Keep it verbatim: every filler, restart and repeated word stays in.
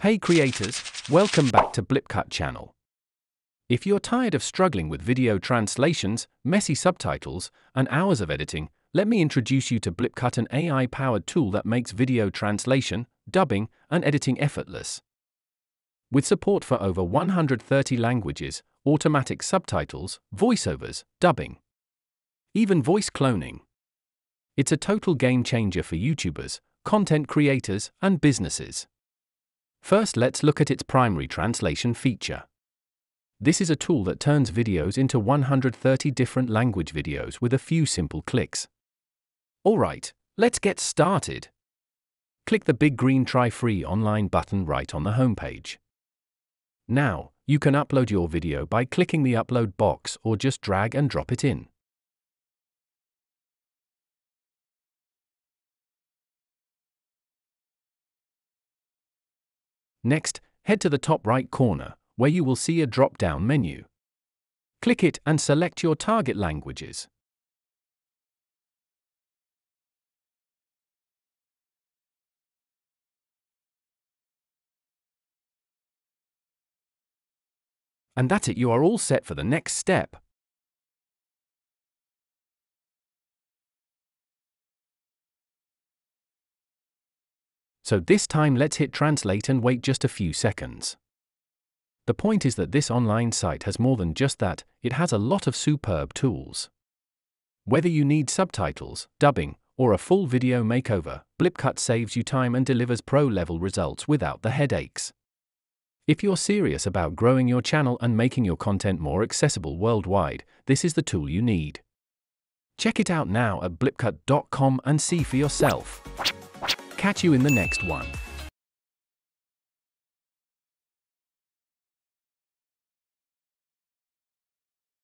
Hey creators, welcome back to BlipCut channel. If you're tired of struggling with video translations, messy subtitles, and hours of editing, let me introduce you to BlipCut, an A I-powered tool that makes video translation, dubbing, and editing effortless. With support for over one hundred thirty languages, automatic subtitles, voiceovers, dubbing, even voice cloning. It's a total game changer for YouTubers, content creators, and businesses. First, let's look at its primary translation feature. This is a tool that turns videos into one hundred thirty different language videos with a few simple clicks. Alright, let's get started. Click the big green Try Free Online button right on the homepage. Now, you can upload your video by clicking the upload box or just drag and drop it in. Next, head to the top right corner, where you will see a drop-down menu. Click it and select your target languages. And that's it, you are all set for the next step. So this time let's hit translate and wait just a few seconds. The point is that this online site has more than just that, it has a lot of superb tools. Whether you need subtitles, dubbing, or a full video makeover, BlipCut saves you time and delivers pro-level results without the headaches. If you're serious about growing your channel and making your content more accessible worldwide, this is the tool you need. Check it out now at blipcut dot com and see for yourself. Catch you in the next one.